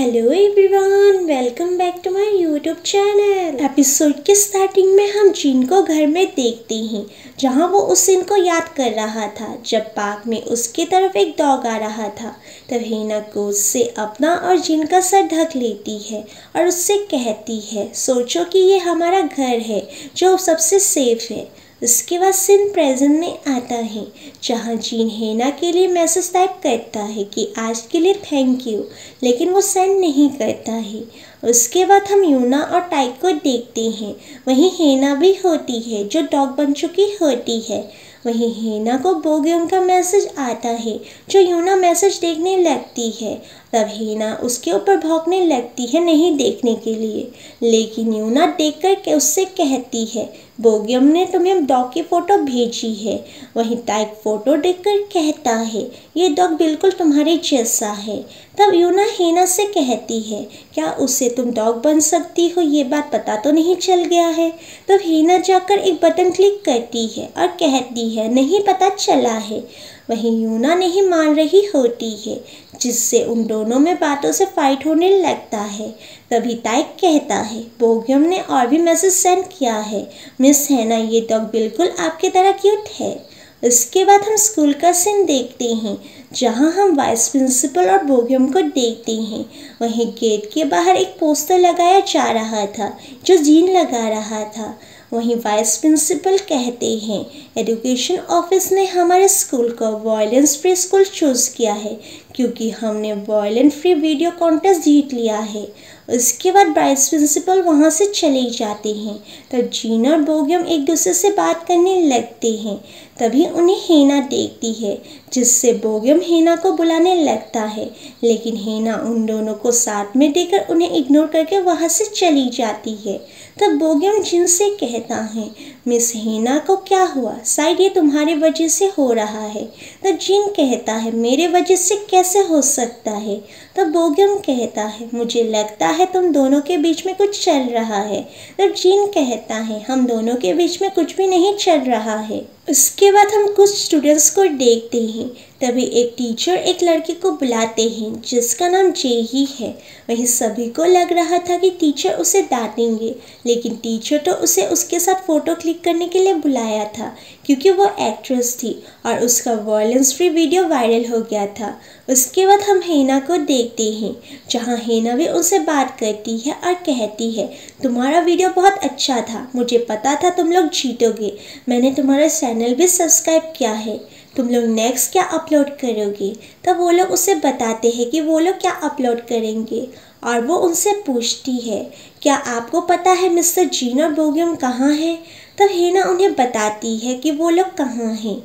Hello everyone, welcome back to my YouTube channel. Episode के starting में हम gene को घर में देखते हैं, जहां वो उस सीन को याद कर रहा था जब पार्क में उसकी तरफ एक डॉग आ रहा था। तब हीना गोद से अपना और जीन का सर ढक लेती है और उससे कहती है, सोचो कि ये हमारा घर है जो सबसे सेफ है। उसके बाद सिन प्रेजेंट में आता है, जहाँ जीन हेना के लिए मैसेज टाइप करता है कि आज के लिए थैंक यू, लेकिन वो सेंड नहीं करता है। उसके बाद हम यूना और टाइक को देखते हैं, वहीं हेना भी होती है जो डॉग बन चुकी होती है। वहीं हेना को बोगियम का मैसेज आता है, जो यूना मैसेज देखने लगती है। तब हेना उसके ऊपर भौंकने लगती है नहीं देखने के लिए, लेकिन यूना देखकर के उससे कहती है, बोगियम ने तुम्हें डॉग की फ़ोटो भेजी है। वहीं टाइक फ़ोटो देखकर कहता है, ये डॉग बिल्कुल तुम्हारे जैसा है। तब यूना हेना से कहती है, क्या उससे तुम डॉग बन सकती हो, ये बात पता तो नहीं चल गया है। तब हेना जाकर एक बटन क्लिक करती है और कहती है, नहीं पता चला है। वहीं यूना नहीं मान रही होती है, जिससे उन दोनों में बातों से फाइट होने लगता है। तभी टाइक कहता है, बोगियम ने और भी मैसेज सेंड किया है, मिस हेना ये डॉग बिल्कुल आपके तरह क्यूट है। उसके बाद हम स्कूल का सीन देखते हैं, जहां हम वाइस प्रिंसिपल और बोगियम को देखते हैं। वहीं गेट के बाहर एक पोस्टर लगाया जा रहा था जो जीन लगा रहा था। वहीं वाइस प्रिंसिपल कहते हैं, एजुकेशन ऑफिस ने हमारे स्कूल को वायलेंस फ्री स्कूल चूज़ किया है क्योंकि हमने वायलेंस फ्री वीडियो कॉन्टेस्ट जीत लिया है। उसके बाद वाइस प्रिंसिपल वहां से चले जाते हैं। तब जीन और बोगियम एक दूसरे से बात करने लगते हैं। तभी उन्हें हेना देखती है, जिससे बोगियम हेना को बुलाने लगता है, लेकिन हेना उन दोनों को साथ में देकर उन्हें इग्नोर करके वहां से चली जाती है। तब बोगियम जीन से कहता है, मिस हेना को क्या हुआ, शायद ये तुम्हारे वजह से हो रहा है। तब जीन कहता है, मेरे वजह से कैसे हो सकता है। तब बोगियम कहता है, मुझे लगता है तुम दोनों के बीच में कुछ चल रहा है। तब जीन कहता है, हम दोनों के बीच में कुछ भी नहीं चल रहा है। उसके बाद हम कुछ स्टूडेंट्स को देखते हैं। तभी एक टीचर एक लड़के को बुलाते हैं जिसका नाम जेही है। वहीं सभी को लग रहा था कि टीचर उसे डांटेंगे, लेकिन टीचर तो उसे उसके साथ फ़ोटो क्लिक करने के लिए बुलाया था क्योंकि वो एक्ट्रेस थी और उसका वायलेंस फ्री वीडियो वायरल हो गया था। उसके बाद हम हेना को देखते हैं, जहां हेना भी उनसे बात करती है और कहती है, तुम्हारा वीडियो बहुत अच्छा था, मुझे पता था तुम लोग जीतोगे, मैंने तुम्हारा चैनल भी सब्सक्राइब किया है, तुम लोग नेक्स्ट क्या अपलोड करोगे। तब वो लोग उसे बताते हैं कि वो लोग क्या अपलोड करेंगे और वो उनसे पूछती है, क्या आपको पता है मिस्टर जीन और बोगियम कहाँ हैं। तब हेना उन्हें बताती है कि वो लोग कहाँ हैं।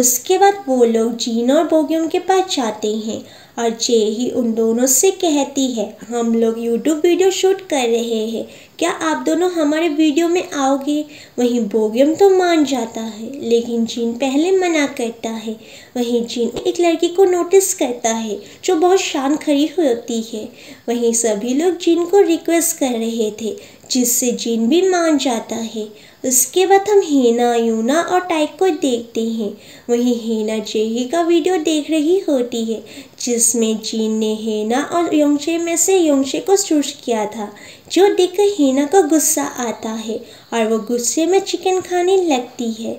उसके बाद वो लोग जीन और बोगियम के पास जाते हैं और जेही उन दोनों से कहती है, हम लोग यूट्यूब वीडियो शूट कर रहे हैं, क्या आप दोनों हमारे वीडियो में आओगे। वहीं बोगियम तो मान जाता है, लेकिन जीन पहले मना करता है। वहीं जीन एक लड़की को नोटिस करता है जो बहुत शान खड़ी होती है। वहीं सभी लोग जीन को रिक्वेस्ट कर रहे थे, जिससे जीन भी मान जाता है। उसके बाद हम हेना, यूना और टाइक को देखते हैं। वहीं हेना जेही का वीडियो देख रही होती है, जिसमें जीन ने हेना और योंगशे में से योंगशे को चूज किया था, जो देखकर हेना को गुस्सा आता है और वो गुस्से में चिकन खाने लगती है।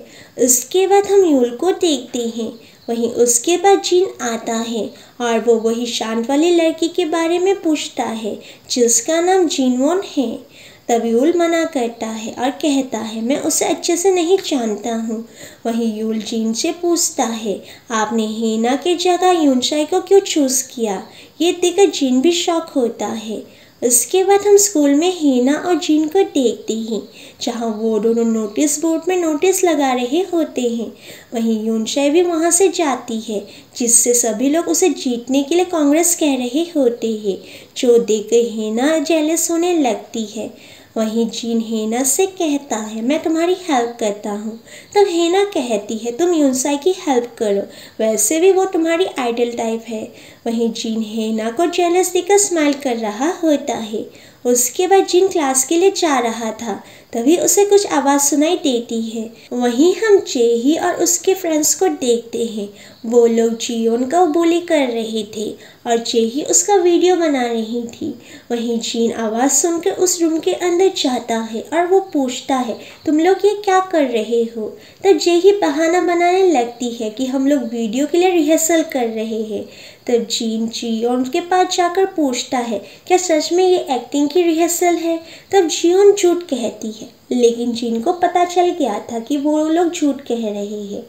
उसके बाद हम यूल को देखते हैं। वहीं उसके बाद जीन आता है और वो वही शांत वाली लड़की के बारे में पूछता है जिसका नाम जीनवोन है। तब यूल मना करता है और कहता है, मैं उसे अच्छे से नहीं जानता हूँ। वहीं यूल जीन से पूछता है, आपने हेना की जगह यूनशाई को क्यों चूज़ किया। ये देखकर जीन भी शॉक होता है। उसके बाद हम स्कूल में हेना और जीन को देखते हैं, जहां वो दोनों नोटिस बोर्ड में नोटिस लगा रहे होते हैं। वहीं यूनशाई भी वहां से जाती है, जिससे सभी लोग उसे जीतने के लिए कांग्रेस कह रहे होते हैं, जो देखकर हेना जेलस होने लगती है। वहीं जीन हेना से कहता है, मैं तुम्हारी हेल्प करता हूँ। तब हेना कहती है, तुम यूनशाई की हेल्प करो, वैसे भी वो तुम्हारी आइडल टाइप है। वहीं जीन हेना को जेलस देकर स्माइल कर रहा होता है। उसके बाद जीन क्लास के लिए जा रहा था, तभी उसे कुछ आवाज़ सुनाई देती है। वहीं हम जेही और उसके फ्रेंड्स को देखते हैं। वो लोग जियोन का बुली कर रहे थे और जेही उसका वीडियो बना रही थी। वहीं जीन आवाज़ सुनकर उस रूम के अंदर जाता है और वो पूछता है, तुम लोग ये क्या कर रहे हो? तब जेही बहाना बनाने लगती है कि हम लोग वीडियो के लिए रिहर्सल कर रहे हैं। तब जीन जियोन के पास जाकर पूछता है, क्या सच में ये एक्टिंग की रिहर्सल है? तब जियोन झूठ कहती है, लेकिन जीन को पता चल गया था कि वो लोग झूठ कह रहे हैं।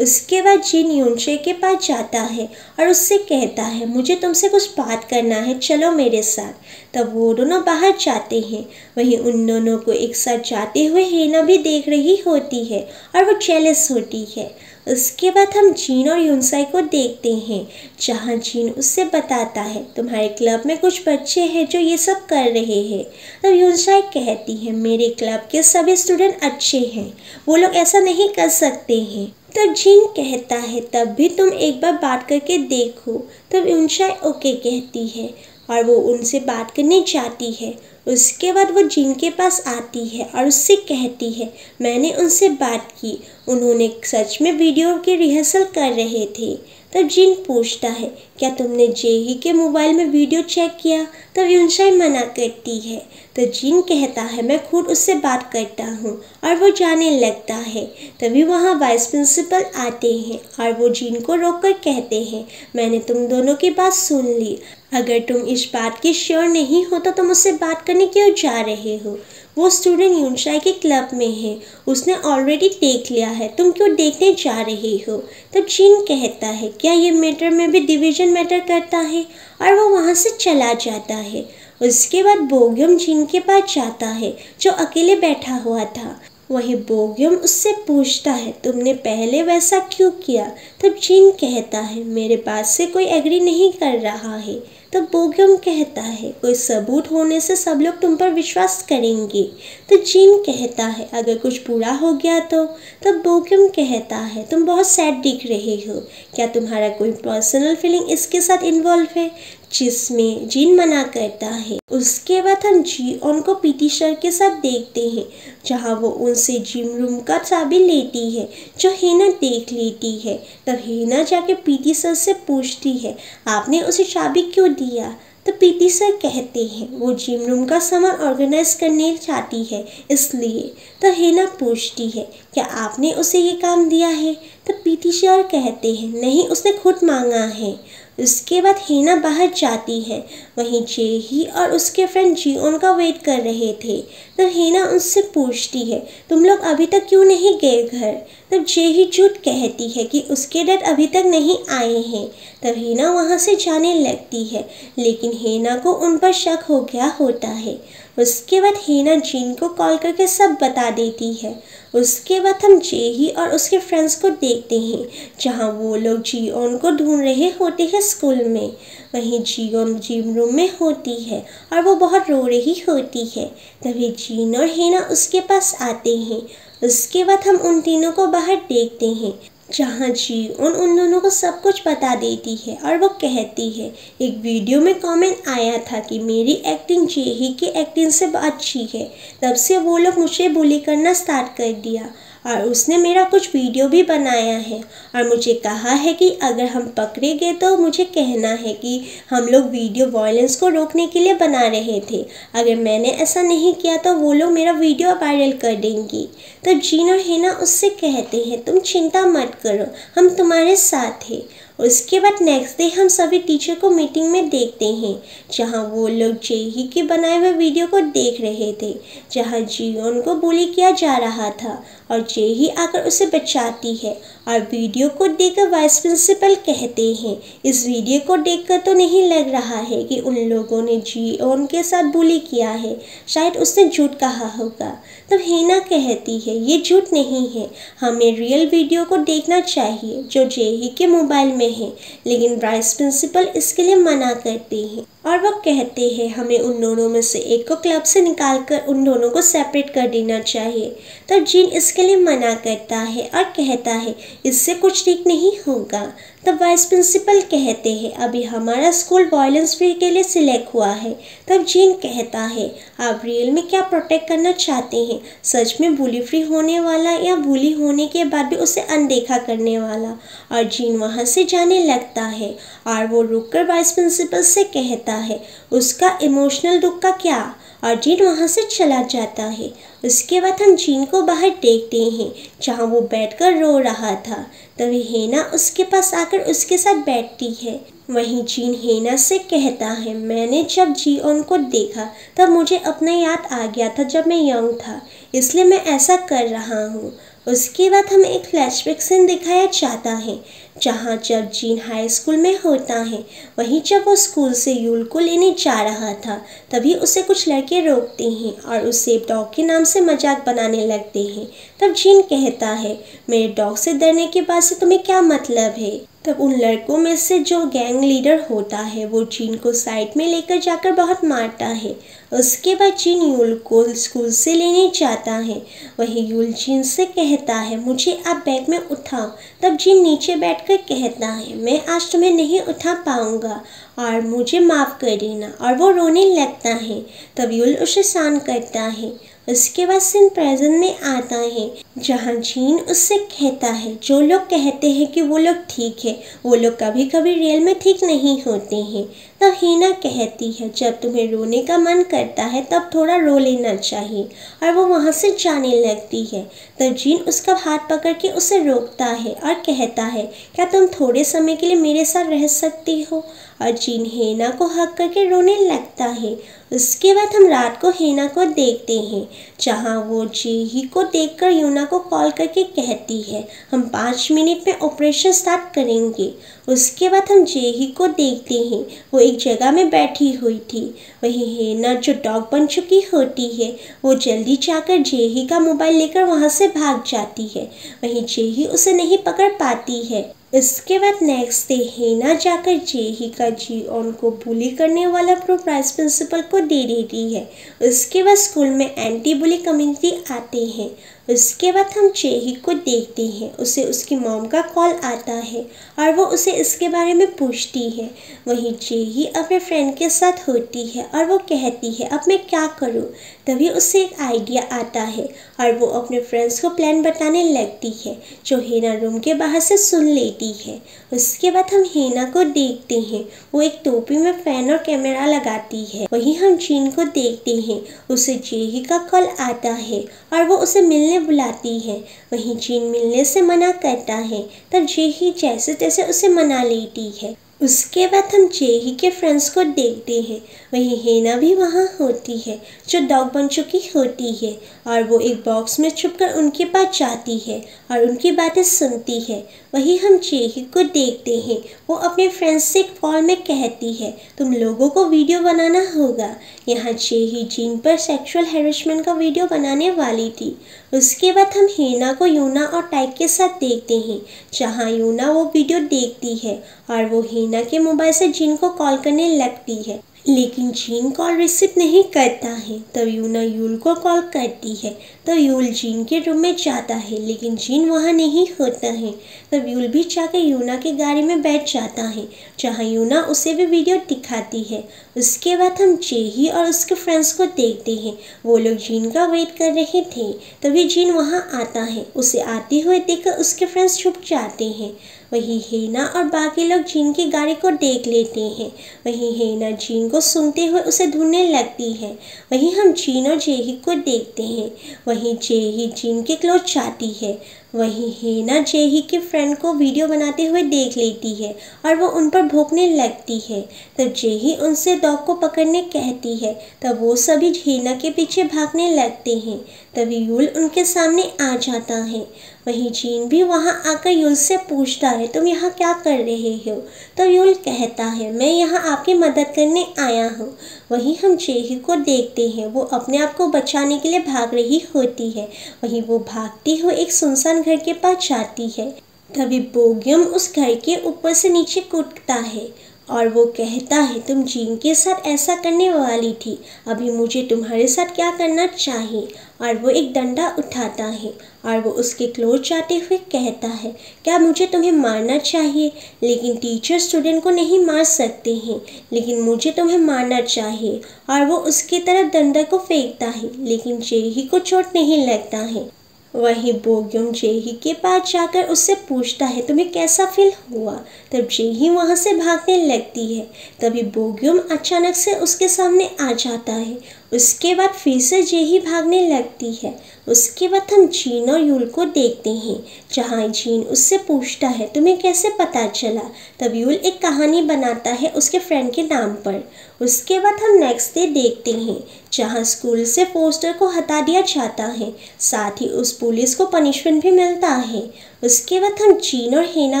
उसके बाद जीन यूनशे के पास जाता है और उससे कहता है, मुझे तुमसे कुछ बात करना है, चलो मेरे साथ। तब वो दोनों बाहर जाते हैं। वहीं उन दोनों को एक साथ जाते हुए हेना भी देख रही होती है और वो जेलस होती है। उसके बाद हम जीन और यूनसाई को देखते हैं, जहाँ जीन उससे बताता है, तुम्हारे क्लब में कुछ बच्चे हैं जो ये सब कर रहे हैं। तब यूनसाई कहती है, मेरे क्लब के सभी स्टूडेंट अच्छे हैं, वो लोग ऐसा नहीं कर सकते हैं। तब जीन कहता है, तब भी तुम एक बार बात करके देखो। तब यूनसाई ओके कहती है और वो उनसे बात करने जाती है। उसके बाद वो जीन के पास आती है और उससे कहती है, मैंने उनसे बात की, उन्होंने सच में वीडियो की रिहर्सल कर रहे थे। तब जीन पूछता है, क्या तुमने जेही के मोबाइल में वीडियो चेक किया? तब यूनसाई मना करती है। तो जीन कहता है, मैं खुद उससे बात करता हूँ, और वो जाने लगता है। तभी वहाँ वाइस प्रिंसिपल आते हैं और वो जीन को रोककर कहते हैं, मैंने तुम दोनों की बात सुन ली, अगर तुम इस बात की श्योर नहीं हो तो तुम उससे बात करने क्यों जा रहे हो? वो स्टूडेंट यूनसाई के क्लब में है, उसने ऑलरेडी देख लिया है, तुम क्यों देखने जा रहे हो? तब जीन कहता है, क्या ये मैटर में भी डिवीजन मैटर करता है? और वो वहाँ से चला जाता है। उसके बाद बोग्यम जीन के पास जाता है जो अकेले बैठा हुआ था। वहीं बोग्यम उससे पूछता है, तुमने पहले वैसा क्यों किया? तब जीन कहता है, मेरे बात से कोई एग्री नहीं कर रहा है। तो बोग्यम कहता है, कोई सबूत होने से सब लोग तुम पर विश्वास करेंगे। तो जीन कहता है, अगर कुछ बुरा हो गया तो? तब बोग्यम कहता है, तुम बहुत सैड दिख रहे हो, क्या तुम्हारा कोई पर्सनल फीलिंग इसके साथ इन्वॉल्व है? जिसमें जीन मना करता है। उसके बाद हम जियोन को पीटी सर के साथ देखते हैं, जहाँ वो उनसे जिम रूम का चाबी लेती है जो हेना देख लेती है। तब हेना जाके पीटी सर से पूछती है, आपने उसे चाबी क्यों दिया? तो पीटी सर कहते हैं, वो जिम रूम का सामान ऑर्गेनाइज करने चाहती है इसलिए। तो हेना पूछती है, क्या आपने उसे ये काम दिया है? तो पीटी सर कहते हैं, नहीं, उसने खुद मांगा है। उसके बाद हेना बाहर जाती है। वहीं जेही और उसके फ्रेंड जियोन का वेट कर रहे थे। तब हेना उससे पूछती है, तुम लोग अभी तक क्यों नहीं गए घर? तब जेही झूठ कहती है कि उसके डैड अभी तक नहीं आए हैं। तब हेना वहाँ से जाने लगती है, लेकिन हेना को उन पर शक हो गया होता है। उसके बाद हेना जीन को कॉल करके सब बता देती है। उसके बाद हम जेही और उसके फ्रेंड्स को देखते हैं, जहाँ वो लोग जियोन को ढूंढ रहे होते हैं स्कूल में। वहीं जियोन जिम रूम में होती है और वो बहुत रो रही होती है। तभी जीन और हेना उसके पास आते हैं। उसके बाद हम उन तीनों को बाहर देखते हैं, जहाँ जियोन उन दोनों को सब कुछ बता देती है और वो कहती है, एक वीडियो में कमेंट आया था कि मेरी एक्टिंग जेही की एक्टिंग से अच्छी है, तब से वो लोग मुझे बुली करना स्टार्ट कर दिया और उसने मेरा कुछ वीडियो भी बनाया है और मुझे कहा है कि अगर हम पकड़े गए तो मुझे कहना है कि हम लोग वीडियो वायलेंस को रोकने के लिए बना रहे थे, अगर मैंने ऐसा नहीं किया तो वो लोग मेरा वीडियो वायरल कर देंगी। तो जीन और हेना उससे कहते हैं, तुम चिंता मत करो, हम तुम्हारे साथ हैं। उसके बाद नेक्स्ट डे हम सभी टीचर को मीटिंग में देखते हैं, जहाँ वो लोग जेही के बनाए हुए वीडियो को देख रहे थे, जहाँ जियोन को बुली किया जा रहा था और जेही आकर उसे बचाती है और वीडियो को देखकर वाइस प्रिंसिपल कहते हैं, इस वीडियो को देखकर तो नहीं लग रहा है कि उन लोगों ने जियोन के साथ बुली किया है, शायद उसने झूठ कहा होगा। तब हेना कहती है, ये झूठ नहीं है, हमें रियल वीडियो को देखना चाहिए जो जेही के मोबाइल में है, लेकिन वाइस प्रिंसिपल इसके लिए मना करते हैं और वो कहते हैं, हमें उन दोनों में से एक को क्लब से निकालकर उन दोनों को सेपरेट कर देना चाहिए। तब जीन इसके लिए मना करता है और कहता है, इससे कुछ ठीक नहीं होगा। तो वाइस प्रिंसिपल कहते हैं अभी हमारा स्कूल वॉयलेंस फ्री के लिए सिलेक्ट हुआ है। तब जीन कहता है आप रियल में क्या प्रोटेक्ट करना चाहते हैं, सच में बुली फ्री होने वाला या बुली होने के बाद भी उसे अनदेखा करने वाला। और जीन वहाँ से जाने लगता है और वो रुककर वाइस प्रिंसिपल से कहता है उसका इमोशनल दुख का क्या, और जीन वहाँ से चला जाता है। उसके बाद हम जीन को बाहर देखते हैं जहाँ वो बैठकर रो रहा था। तभी हेना उसके पास आकर उसके साथ बैठती है। वहीं जीन हेना से कहता है मैंने जब जियोन को देखा तब मुझे अपना याद आ गया था जब मैं यंग था, इसलिए मैं ऐसा कर रहा हूँ। उसके बाद हमें एक फ्लैशबैक सीन दिखाया जाता है जहाँ जब जीन हाई स्कूल में होता है, वहीं जब वो स्कूल से यूल को लेने जा रहा था तभी उसे कुछ लड़के रोकते हैं और उसे डॉग के नाम से मजाक बनाने लगते हैं। तब जीन कहता है मेरे डॉग से डरने के बाद से तुम्हें क्या मतलब है। तब उन लड़कों में से जो गैंग लीडर होता है वो जीन को साइड में लेकर जाकर बहुत मारता है। उसके बाद जीन यूल को स्कूल से लेने जाता है। वहीं यूल जीन से कहता है मुझे आप बैग में उठाओ। तब जीन नीचे बैठकर कहता है मैं आज तुम्हें नहीं उठा पाऊँगा और मुझे माफ़ कर देना, और वो रोने लगता है। तब यूल उसे शांत करता है। उसके बाद सिन प्रेजेंट में आता है जहाँ जीन उससे कहता है जो लोग कहते हैं कि वो लोग ठीक है, वो लोग कभी कभी रियल में ठीक नहीं होते हैं। तब हेना कहती है जब तुम्हें रोने का मन करता है तब थोड़ा रो लेना चाहिए, और वो वहाँ से जाने लगती है। तब जीन उसका हाथ पकड़ के उसे रोकता है और कहता है क्या तुम थोड़े समय के लिए मेरे साथ रह सकती हो, और जीन हेना को हक करके रोने लगता है। उसके बाद हम रात को हेना को देखते हैं जहाँ वो जेही को देखकर यूना को कॉल करके कहती है हम 5 मिनट में ऑपरेशन स्टार्ट करेंगे। उसके बाद हम जेही को देखते हैं वो एक जगह में बैठी हुई थी। वहीं हेना जो डॉग बन चुकी होती है वो जल्दी जाकर जेही का मोबाइल लेकर वहाँ से भाग जाती है। वहीं जेही उसे नहीं पकड़ पाती है। इसके बाद नेक्स्ट डे हेना जाकर जेही का जियोन को बुली करने वाला प्रूफ वाइस प्रिंसिपल को दे देती है। उसके बाद स्कूल में एंटी बुली कम्युनिटी आते हैं। उसके बाद हम जेही को देखते हैं उसे उसकी मॉम का कॉल आता है और वो उसे इसके बारे में पूछती है। वहीं जेही अपने फ्रेंड के साथ होती है और वो कहती है अब मैं क्या करूं। तभी उसे एक आइडिया आता है और वो अपने फ्रेंड्स को प्लान बताने लगती है जो हेना रूम के बाहर से सुन लेती है। उसके बाद हम हेना को देखते हैं वो एक टोपी में फैन और कैमरा लगाती है। वहीं हम जीन को देखते हैं उसे जेही का कॉल आता है और वो उसे मिलने बुलाती है। वहीं जीन मिलने से मना करता है। तब जेही जैसे तैसे उसे मना लेती है। उसके बाद हम जेही के फ्रेंड्स को देखते हैं। वहीं हेना भी वहाँ होती है जो डॉग बन चुकी होती है, और वो एक बॉक्स में छुपकर उनके पास जाती है और उनकी बातें सुनती है। वहीं हम जेही को देखते हैं वो अपने फ्रेंड्स से कॉल में कहती है तुम लोगों को वीडियो बनाना होगा। यहाँ जेही जीन पर सेक्सुअल हैरेसमेंट का वीडियो बनाने वाली थी। उसके बाद हम हेना को यूना और टाइक के साथ देखते हैं जहाँ यूना वो वीडियो देखती है और वो हेना के मोबाइल से जीन को कॉल करने लगती है, लेकिन जीन कॉल रिसीव नहीं करता है। तब यूना यूल को कॉल करती है। तब यूल जीन के रूम में जाता है लेकिन जीन वहाँ नहीं होता है। तब यूल भी जाकर यूना के गाड़ी में बैठ जाता है जहाँ यूना उसे भी वीडियो दिखाती है। उसके बाद हम जेही और उसके फ्रेंड्स को देखते हैं वो लोग जीन का वेट कर रहे थे। तभी जीन वहाँ आता है। उसे आते हुए देखकर उसके फ्रेंड्स छुप जाते हैं। वहीं हेना और बाकी लोग जीन की गाड़ी को देख लेते हैं। वहीं हेना जीन को सुनते हुए उसे ढूंढने लगती है। वहीं हम जीन और जेही को देखते हैं। वहीं जेही जीन के क्लोज जाती है। वहीं हेना जेही के फ्रेंड को वीडियो बनाते हुए देख लेती है और वो उन पर भौंकने लगती है। तब जेही उनसे डॉग को पकड़ने कहती है। तब वो सभी हेना के पीछे भागने लगते हैं। तभी यूल उनके सामने आ जाता है। वहीं जीन भी वहाँ आकर यूल से पूछता है तुम यहाँ क्या कर रहे हो। तो यूल कहता है मैं यहाँ आपकी मदद करने आया हूँ। वहीं हम जेही को देखते हैं वो अपने आप को बचाने के लिए भाग रही होती है। वहीं वो भागती हुई एक सुनसान घर के पास जाती है। तभी बोगियम उस घर के ऊपर से नीचे कूदता है। और वो कहता है तुम जीन के साथ ऐसा करने वाली थी, अभी मुझे तुम्हारे साथ क्या करना चाहिए। और वो एक डंडा उठाता है और वो उसके क्लोज जाते हुए कहता है क्या मुझे तुम्हें मारना चाहिए, लेकिन टीचर स्टूडेंट को नहीं मार सकते हैं, लेकिन मुझे तुम्हें मारना चाहिए। और वो उसकी तरफ डंडा को फेंकता है लेकिन जेही को चोट नहीं लगता है। वहीं बोग्योंग जेही के पास जाकर उससे पूछता है तुम्हें कैसा फील हुआ। तब जेही वहाँ से भागने लगती है, तभी बोग्योंग अचानक से उसके सामने आ जाता है। उसके बाद फिर से जेही भागने लगती है। उसके बाद हम जीन और यूल को देखते हैं जहाँ जीन उससे पूछता है तुम्हें कैसे पता चला। तब यूल एक कहानी बनाता है उसके फ्रेंड के नाम पर। उसके बाद हम नेक्स्ट डे देखते हैं जहाँ स्कूल से पोस्टर को हटा दिया जाता है, साथ ही उस पुलिस को पनिशमेंट भी मिलता है। उसके बाद हम जीन और हेना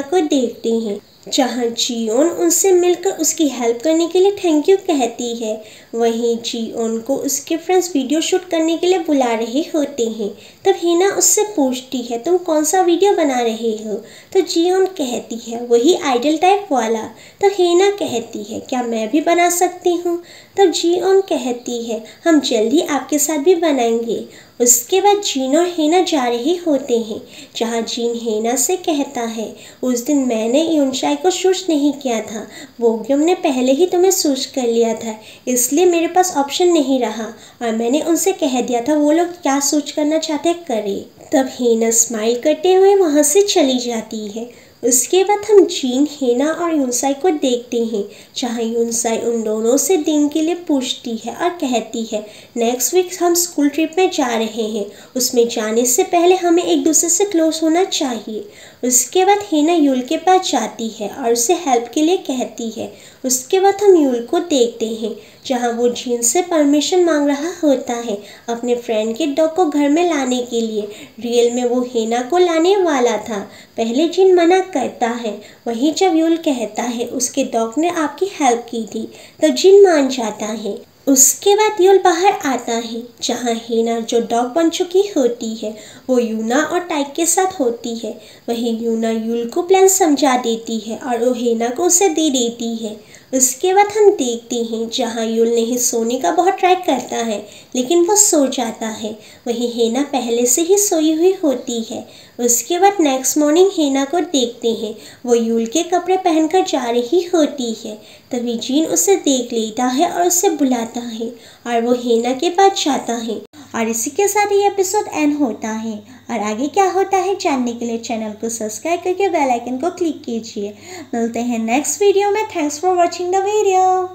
को देखते हैं जहाँ जियोन उनसे मिलकर उसकी हेल्प करने के लिए थैंक यू कहती है। वहीं जियोन को उसके फ्रेंड्स वीडियो शूट करने के लिए बुला रहे होते हैं। तब हेना उससे पूछती है तुम कौन सा वीडियो बना रहे हो। तो जियोन कहती है वही आइडल टाइप वाला। तो हेना कहती है क्या मैं भी बना सकती हूँ। तब जियोन कहती है हम जल्दी आपके साथ भी बनाएंगे। उसके बाद जीन और हेना जा रहे होते हैं जहाँ जीन हेना से कहता है उस दिन मैंने यूनशाई को शूज नहीं किया था, बोग्योंग ने पहले ही तुम्हें शूज कर लिया था, इसलिए मेरे पास ऑप्शन नहीं रहा और मैंने उनसे कह दिया था वो लोग क्या शूज करना चाहते करें। तब हेना स्माइल करते हुए वहाँ से चली जाती है। उसके बाद हम जीन हेना और यूनसाई को देखते हैं जहाँ यूनसाई उन दोनों से दिन के लिए पूछती है और कहती है नेक्स्ट वीक हम स्कूल ट्रिप में जा रहे हैं, उसमें जाने से पहले हमें एक दूसरे से क्लोज होना चाहिए। उसके बाद हेना यूल के पास जाती है और उसे हेल्प के लिए कहती है। उसके बाद हम यूल को देखते हैं जहाँ वो जीन से परमिशन मांग रहा होता है अपने फ्रेंड के डॉग को घर में लाने के लिए। रियल में वो हेना को लाने वाला था, पहले जीन मना करता है। वहीं जब यूल कहता है उसके डॉग ने आपकी हेल्प की थी तब जीन मान जाता है। उसके बाद यूल बाहर आता है जहाँ हेना जो डॉग बन चुकी होती है वो यूना और टाइक के साथ होती है। वहीं यूना यूल को प्लान समझा देती है और वो हेना को उसे दे देती है। उसके बाद हम देखते हैं जहाँ यूल नहीं सोने का बहुत ट्राई करता है लेकिन वो सो जाता है। वहीं हेना पहले से ही सोई हुई होती है। उसके बाद नेक्स्ट मॉर्निंग हेना को देखते हैं वो यूल के कपड़े पहनकर जा रही होती है। तभी जीन उसे देख लेता है और उसे बुलाता है और वो हेना के पास जाता है। और इसी के साथ ये एपिसोड एंड होता है। और आगे क्या होता है जानने के लिए चैनल को सब्सक्राइब करके बेल आइकन को क्लिक कीजिए। मिलते हैं नेक्स्ट वीडियो में। Thanks for watching the video.